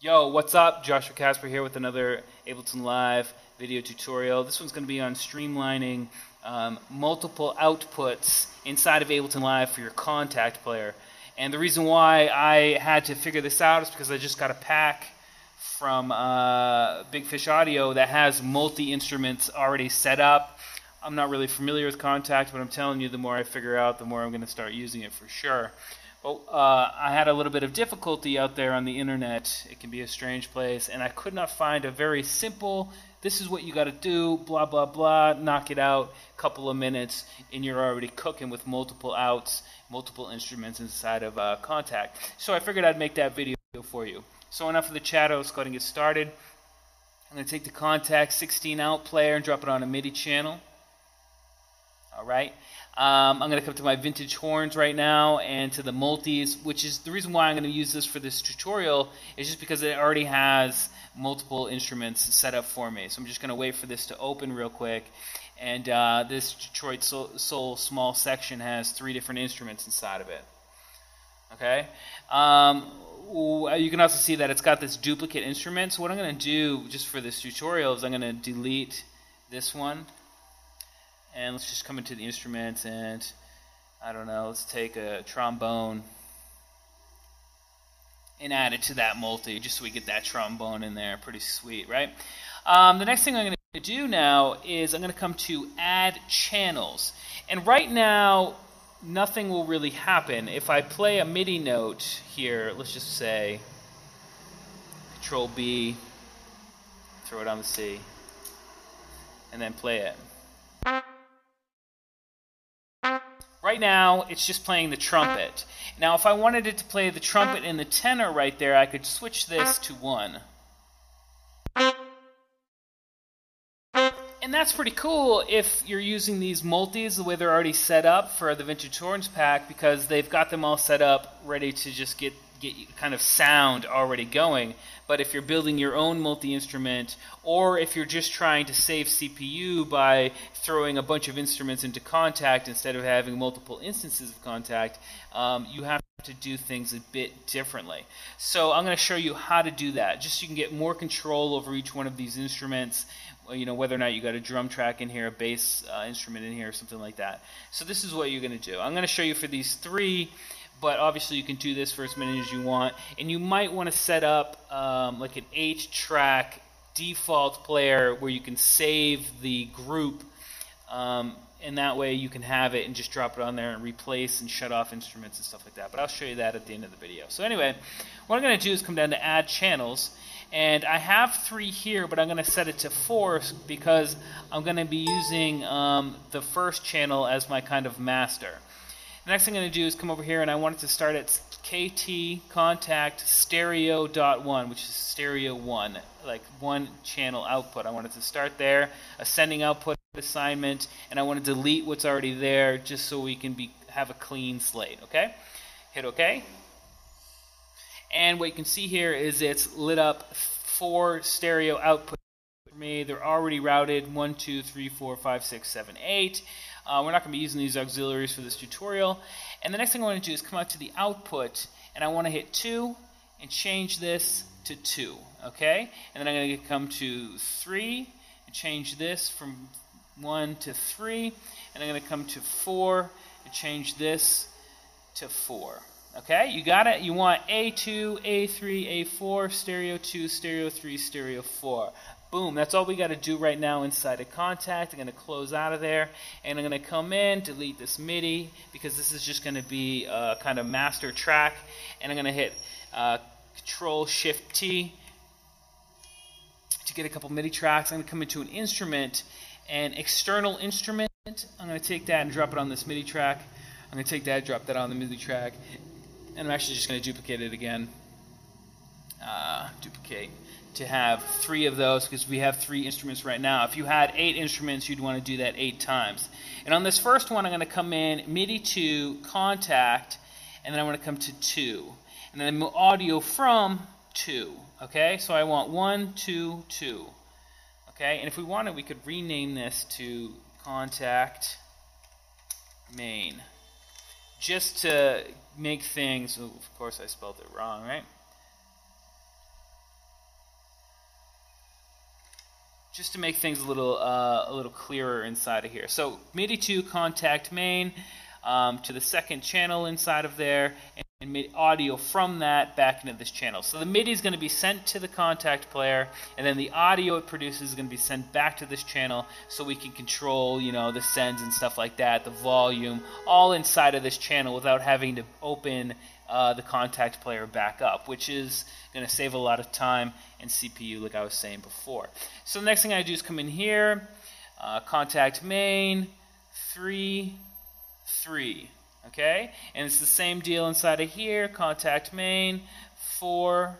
Yo, what's up? Joshua Casper here with another Ableton Live video tutorial. This one's going to be on streamlining multiple outputs inside of Ableton Live for your Kontakt Player. And the reason why I had to figure this out is because I just got a pack from Big Fish Audio that has multi-instruments already set up. I'm not really familiar with Kontakt, but I'm telling you, the more I figure out, the more I'm going to start using it for sure. But I had a little bit of difficulty out there on the internet. It can be a strange place, and I could not find a very simple, this is what you got to do, blah, blah, blah, knock it out, couple of minutes, and you're already cooking with multiple outs, multiple instruments inside of Kontakt. So I figured I'd make that video for you. So enough of the chatter, let's go ahead and get started. I'm going to take the Kontakt 16-out player and drop it on a MIDI channel. All right. I'm going to come to my Vintage Horns right now and to the multis, which is the reason why I'm going to use this for this tutorial is just because it already has multiple instruments set up for me. So I'm just going to wait for this to open real quick. And this Detroit Soul small section has 3 different instruments inside of it. Okay. You can also see that it's got this duplicate instrument. So what I'm going to do just for this tutorial is I'm going to delete this one. And let's just come into the instruments and, I don't know, let's take a trombone and add it to that multi just so we get that trombone in there. Pretty sweet, right? The next thing I'm going to do now is I'm going to come to Add Channels. And right now, nothing will really happen. If I play a MIDI note here, let's just say Control B, throw it on the C, and then play it. Right now, it's just playing the trumpet. Now, if I wanted it to play the trumpet and the tenor right there, I could switch this to 1. And that's pretty cool if you're using these multis the way they're already set up for the Vintage Horns pack, because they've got them all set up ready to just get kind of sound already going. But if you're building your own multi-instrument, or if you're just trying to save CPU by throwing a bunch of instruments into Kontakt instead of having multiple instances of Kontakt, you have to do things a bit differently. So I'm going to show you how to do that, just so you can get more control over each one of these instruments, you know, whether or not you got a drum track in here, a bass instrument in here, or something like that. So this is what you're going to do. I'm going to show you for these 3, but obviously you can do this for as many as you want. And you might want to set up like an 8-track default player where you can save the group, and that way you can have it and just drop it on there and replace and shut off instruments and stuff like that. But I'll show you that at the end of the video. So anyway, what I'm going to do is come down to Add Channels. And I have 3 here, but I'm going to set it to 4 because I'm going to be using the first channel as my kind of master. The next thing I'm going to do is come over here, and I want it to start at KT Kontakt Stereo.1, which is Stereo 1, like 1 channel output. I want it to start there, ascending output assignment, and I want to delete what's already there just so we can have a clean slate, okay? Hit OK. And what you can see here is it's lit up 4 stereo outputs for me. They're already routed 1, 2, 3, 4, 5, 6, 7, 8. We're not going to be using these auxiliaries for this tutorial. And the next thing I want to do is come out to the output, and I want to hit 2 and change this to 2, okay? And then I'm going to come to 3 and change this from 1 to 3, and I'm going to come to 4 and change this to 4. Okay, you got it? You want A2, A3, A4, Stereo 2, Stereo 3, Stereo 4. Boom, that's all we got to do right now inside of Kontakt. I'm going to close out of there, and I'm going to come in, delete this MIDI, because this is just going to be a kind of master track, and I'm going to hit Control-Shift-T to get a couple MIDI tracks. I'm going to come into an instrument, an external instrument. I'm going to take that and drop it on this MIDI track. I'm going to take that, drop that on the MIDI track. And I'm actually just going to duplicate it again, duplicate, to have 3 of those because we have 3 instruments right now. If you had 8 instruments, you'd want to do that 8 times. And on this first one, I'm going to come in MIDI to Kontakt, and then I'm going to come to 2. And then audio from 2. Okay, so I want 1, 2, 2. Okay, and if we wanted, we could rename this to Kontakt Main, just to make things. Oh, of course, I spelled it wrong, right? Just to make things a little clearer inside of here. So MIDI 2 Kontakt Main to the second channel inside of there, and MIDI audio from that back into this channel. So the MIDI is going to be sent to the Kontakt Player, and then the audio it produces is going to be sent back to this channel, so we can control, you know, the sends and stuff like that, the volume, all inside of this channel without having to open the Kontakt Player back up, which is going to save a lot of time and CPU, like I was saying before. So the next thing I do is come in here, Kontakt Main 3, 3, okay, and it's the same deal inside of here, Kontakt Main 4,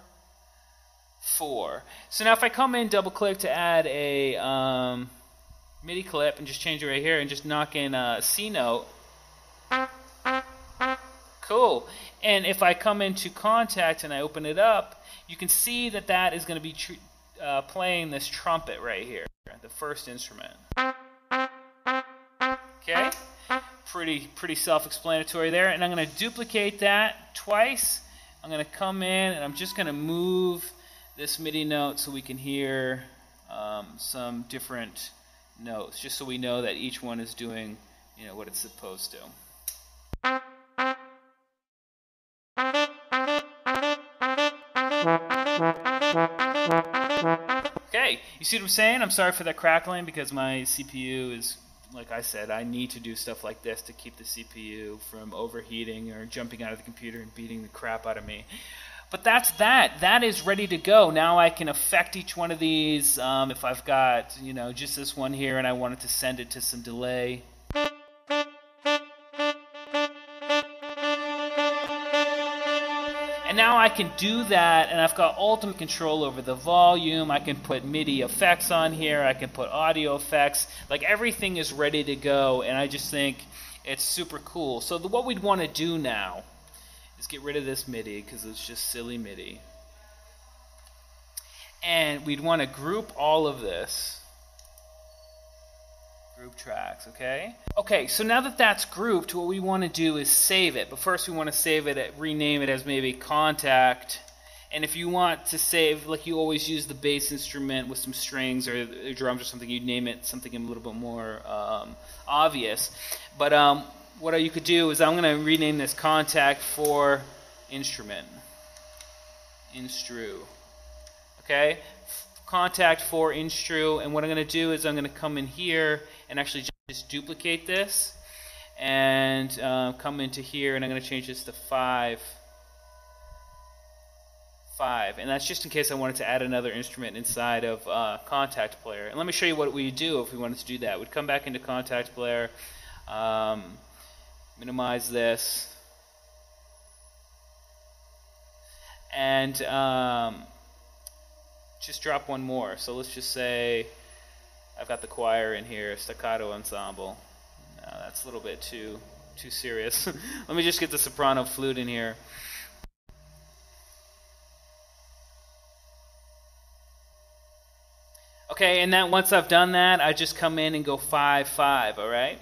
4. So now if I come in, double click to add a MIDI clip, and just change it right here, and just knock in a C note. Cool. And if I come into Kontakt and I open it up, you can see that that is going to be playing this trumpet right here, the first instrument. Okay, pretty self-explanatory there. And I'm going to duplicate that twice. I'm going to come in and I'm just going to move this MIDI note so we can hear some different notes, just so we know that each one is doing, you know, what it's supposed to. Okay, you see what I'm saying? I'm sorry for that crackling because my CPU is, like I said, I need to do stuff like this to keep the CPU from overheating or jumping out of the computer and beating the crap out of me. But that's that. That is ready to go. Now I can affect each one of these. If I've got, you know, just this one here and I wanted to send it to some delay. Now I can do that, and I've got ultimate control over the volume. I can put MIDI effects on here. I can put audio effects. Like, everything is ready to go, and I just think it's super cool. So what we'd want to do now is get rid of this MIDI because it's just silly MIDI. And we'd want to group all of this. Group tracks, okay? Okay, so now that that's grouped, what we want to do is save it. But first we want to save it, rename it as maybe Kontakt. And if you want to save, like you always use the bass instrument with some strings or drums or something, you'd name it something a little bit more obvious. But what you could do is I'm going to rename this Kontakt for instrument. Instru. Okay? Kontakt for Instru, and what I'm going to do is I'm going to come in here and actually just duplicate this and come into here, and I'm going to change this to 5, 5, and that's just in case I wanted to add another instrument inside of Kontakt Player. And let me show you what we do if we wanted to do that. We'd come back into Kontakt Player, minimize this, and just drop one more. So let's just say I've got the choir in here, staccato ensemble. No, that's a little bit too serious. Let me just get the soprano flute in here. Okay, and that once I've done that, I just come in and go 5, 5, all right?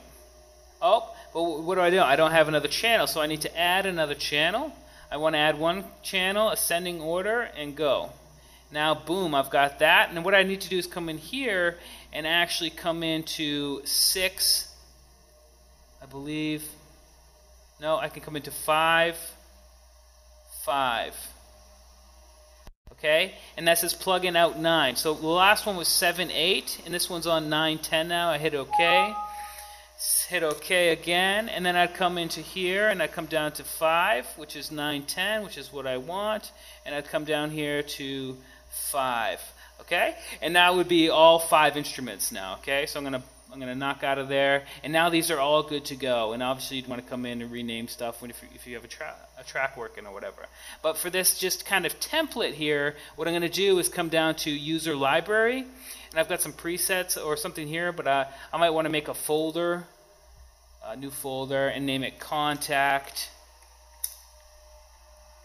Oh, but what do? I don't have another channel, so I need to add another channel. I want to add one channel, ascending order, and go. Now, boom, I've got that. And what I need to do is come in here and actually come into 6, I believe. No, I can come into 5, 5. Okay? And that says plug-in out 9. So the last one was 7, 8, and this one's on 9, 10 now. I hit OK. Hit OK again, and then I'd come into here and I'd come down to 5, which is 9, 10, which is what I want, and I'd come down here to 5, okay? And that would be all 5 instruments now, okay? So I'm gonna knock out of there, and now these are all good to go. And obviously you'd want to come in and rename stuff if you have a track working or whatever. But for this just kind of template here, what I'm gonna do is come down to user library, and I've got some presets or something here, but I might want to make a folder, a new folder, and name it Kontakt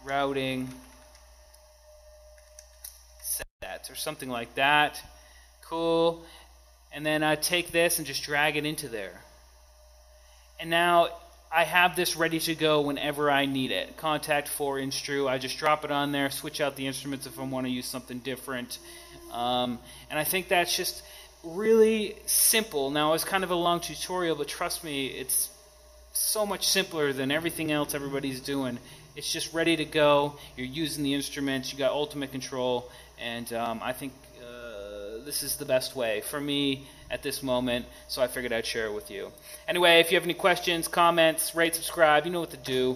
Routing sets or something like that. Cool. And then I take this and just drag it into there. And now I have this ready to go whenever I need it. Kontakt 4-inch True. I just drop it on there, switch out the instruments if I want to use something different. And I think that's just really simple. Now, it's kind of a long tutorial, but trust me, it's so much simpler than everything else everybody's doing. It's just ready to go. You're using the instruments. You got ultimate control. And I think this is the best way for me at this moment, so I figured I'd share it with you. Anyway, if you have any questions, comments, rate, subscribe, you know what to do.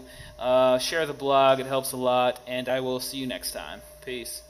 Share the blog. It helps a lot. And I will see you next time. Peace.